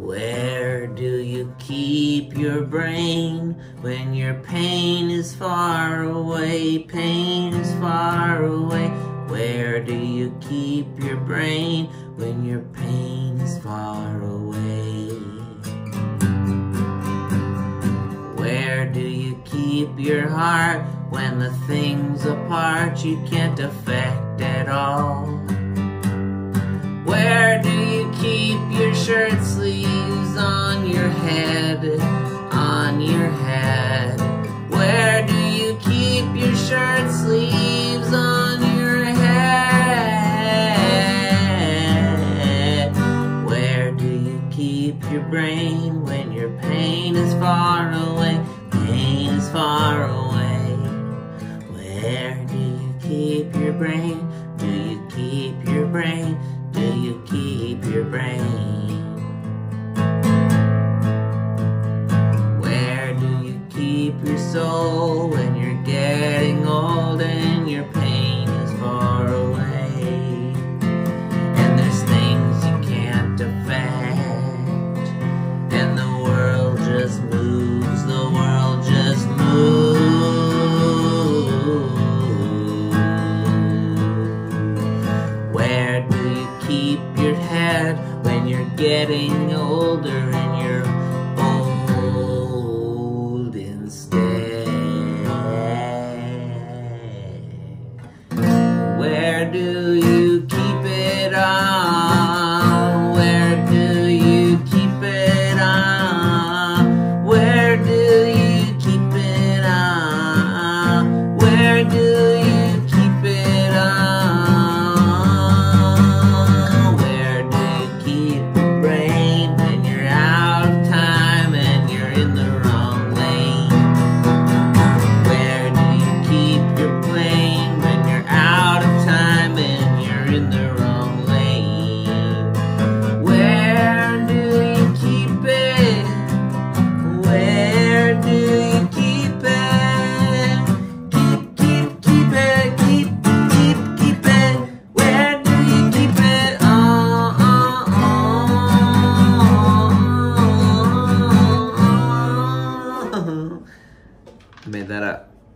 Where do you keep your brain when your pain is far away? Pain is far away. Where do you keep your brain when your pain is far away? Where do you keep your heart when the things apart you can't affect at all? Where do you keep your shirt sleeves on your head, on your head? Where do you keep your shirt sleeves on your head? Where do you keep your brain when your pain is far away? Pain is far away. Where do you keep your brain? Do you keep your brain? Do you keep your brain? Where do you keep your soul when you're getting old and your pain is far away? And there's things you can't affect, and the world just moves, the world just moves. Where do you keep your head when you're getting older and you're